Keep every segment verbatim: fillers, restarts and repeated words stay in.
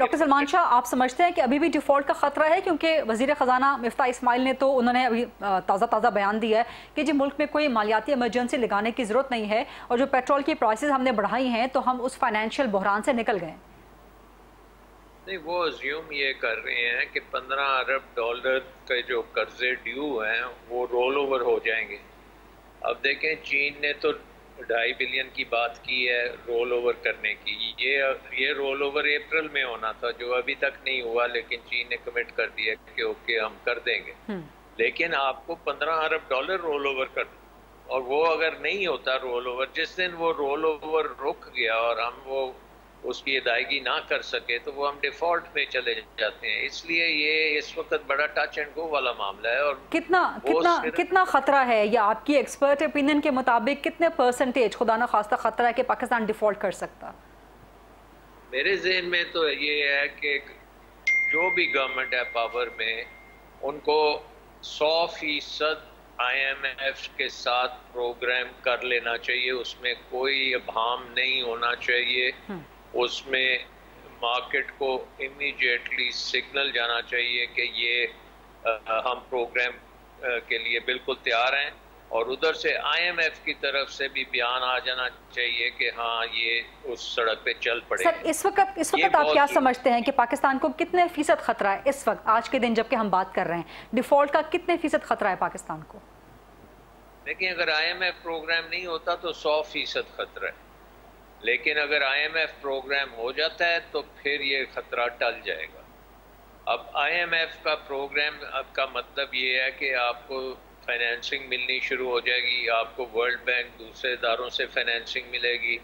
Doctor Salman Shah, आप समझते हैं कि अभी भी डिफॉल्ट का खतरा है, क्योंकि वजीर-ए-खजाना मिफ्ता इस्माइल ने तो उन्होंने अभी ताज़ा ताज़ा बयान दिया है कि जी मुल्क में कोई मालियाती इमरजेंसी लगाने की ज़रूरत नहीं है, और जो पेट्रोल की प्राइसेस हमने बढ़ाई हैं तो हम उस फाइनेंशियल बहरान से निकल गए। नहीं, वो अज्यूम ये कर रहे हैं कि पंद्रह अरब डॉलर के जो कर्जे ड्यू हैं वो रोल ओवर हो जाएंगे। अब देखें, चीन ने तो ढाई बिलियन की बात की है रोल ओवर करने की। ये ये रोल ओवर अप्रैल में होना था, जो अभी तक नहीं हुआ, लेकिन चीन ने कमिट कर दिया कि ओके हम कर देंगे, लेकिन आपको पंद्रह अरब डॉलर रोल ओवर कर, और वो अगर नहीं होता रोल ओवर, जिस दिन वो रोल ओवर रुक गया और हम वो उसकी अदायगी ना कर सके तो वो हम डिफॉल्ट में चले जाते हैं। इसलिए ये इस वक्त बड़ा टच एंड गो वाला मामला है। और कितना कितना कितना खतरा है, या आपकी एक्सपर्ट ओपिनियन के मुताबिक कितने परसेंटेज खुदा ना खास्ता खतरा है कि पाकिस्तान डिफॉल्ट कर सकता? मेरे जहन में तो ये है कि जो भी गवर्नमेंट है पावर में, उनको सौ फीसद आई एम एफ के साथ प्रोग्राम कर लेना चाहिए। उसमें कोई अभाम नहीं होना चाहिए, उसमें मार्केट को इमीडिएटली सिग्नल जाना चाहिए कि ये आ, हम प्रोग्राम के लिए बिल्कुल तैयार हैं, और उधर से आई एम एफ की तरफ से भी बयान आ जाना चाहिए कि हाँ ये उस सड़क पे चल पड़े। सर, इस वक्त इस वक्त आप क्या समझते हैं कि पाकिस्तान को कितने फीसद खतरा है इस वक्त, आज के दिन जबकि हम बात कर रहे हैं, डिफॉल्ट का कितने फीसद खतरा है पाकिस्तान को? देखिए, अगर आई एम एफ प्रोग्राम नहीं होता तो सौ फीसद खतरा है, लेकिन अगर आई एम एफ प्रोग्राम हो जाता है तो फिर ये खतरा टल जाएगा। अब आई एम एफ का प्रोग्राम अब का मतलब ये है कि आपको फाइनेंसिंग मिलनी शुरू हो जाएगी, आपको वर्ल्ड बैंक दूसरे इदारों से फाइनेंसिंग मिलेगी,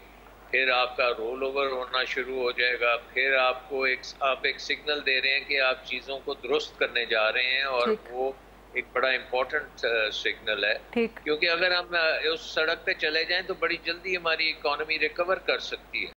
फिर आपका रोल ओवर होना शुरू हो जाएगा, फिर आपको एक आप एक सिग्नल दे रहे हैं कि आप चीज़ों को दुरुस्त करने जा रहे हैं, और वो एक बड़ा इम्पोर्टेंट सिग्नल है, क्योंकि अगर हम उस सड़क पे चले जाएं तो बड़ी जल्दी हमारी इकोनॉमी रिकवर कर सकती है।